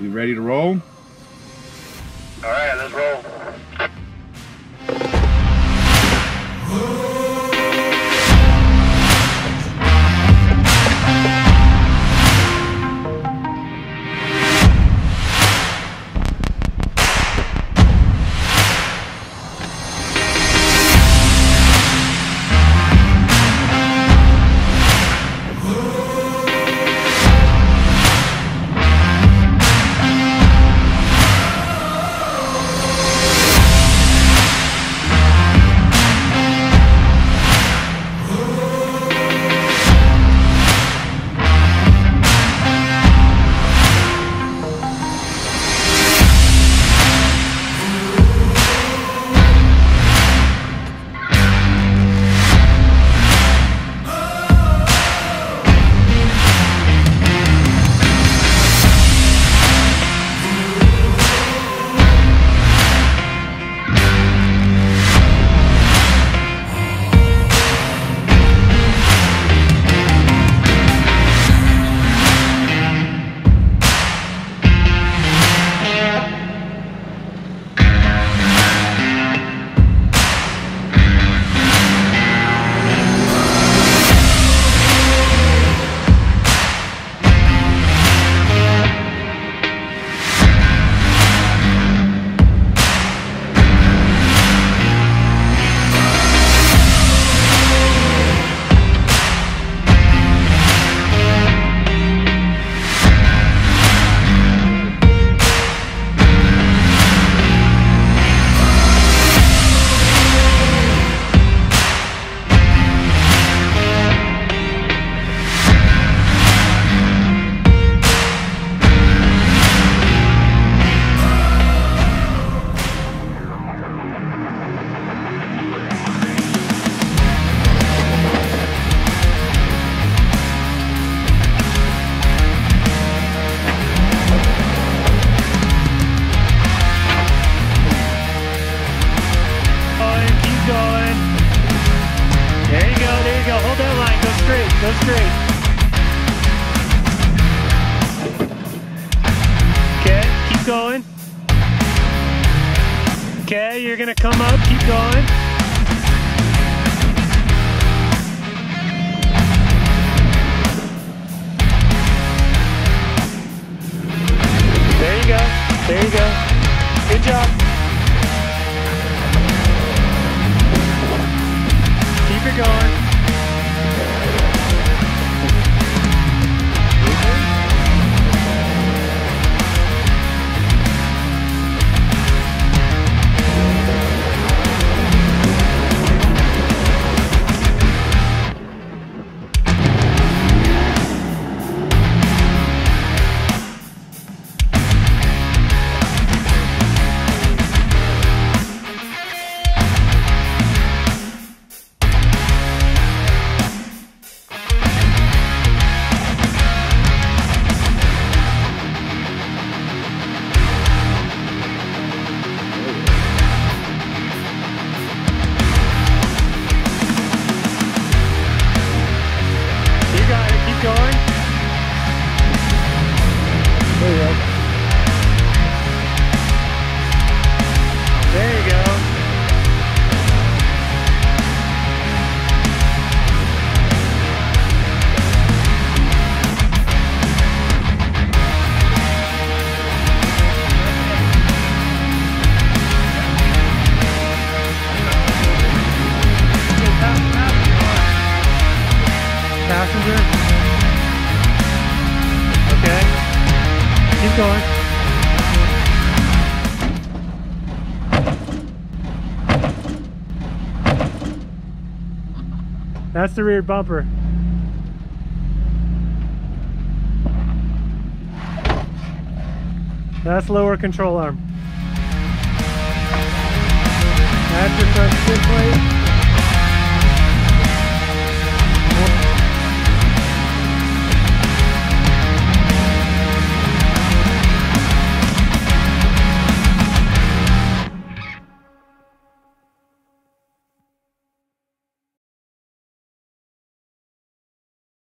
right, we ready to roll? All right, let's roll. Go straight. Okay, keep going. Okay, you're gonna come up, keep going. There you go, there you go. Good job. Keep it going. Going. That's the rear bumper. That's lower control arm. That's your front plate.